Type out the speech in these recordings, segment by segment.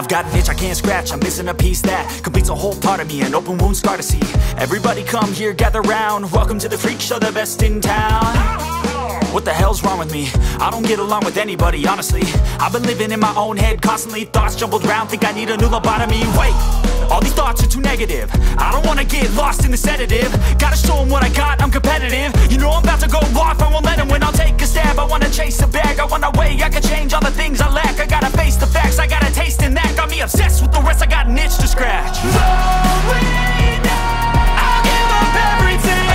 I've got an itch I can't scratch, I'm missing a piece that completes a whole part of me, an open wound scar to see. Everybody come here, gather round, welcome to the freak show, the best in town. What the hell's wrong with me? I don't get along with anybody, honestly. I've been living in my own head constantly, thoughts jumbled round, think I need a new lobotomy. Wait, all these thoughts are too negative, I don't wanna get lost in the sedative. Gotta show them what I got, I'm competitive. You know I'm about to go off, I won't let them win, I'll take a stab. I wanna chase a bag, I wanna weigh, I can change all the things I lack. I gotta face the facts, I got a taste in that. Got me obsessed with the rest, I got an itch to scratch. I'll give up everything.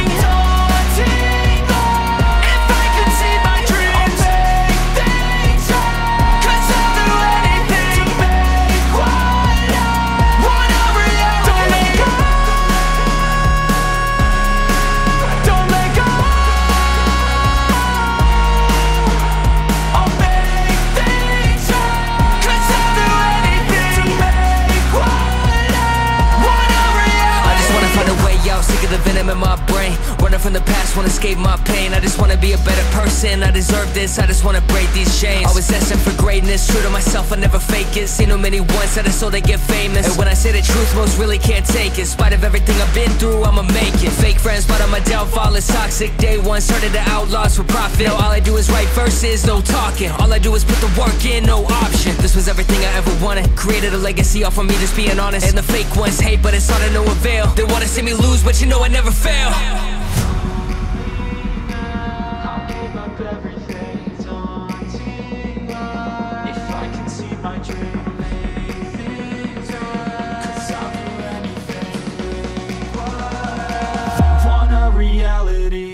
In my brain, running from the past, wanna escape my pain. I just wanna be a better person, I deserve this, I just wanna break these chains. Always asking for greatness, true to myself, I never fake it. Seen too many once, I just so they get famous. And when I say the truth, most really can't take it. In spite of everything I've been through, I'ma make it. Fake friends, but on my downfall is toxic. Day one, started the outlaws for profit. Now all I do is write verses, no talking. All I do is put the work in, no option. This was everything I ever wanted, created a legacy off of me just being honest. And the fake ones hate, but it's all to no avail. They wanna see me lose, but you know I never fail. I'll give up everything, daunting life. If I can see my dream, make things right. 'Cause I'll do anything required. I want a reality.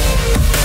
go.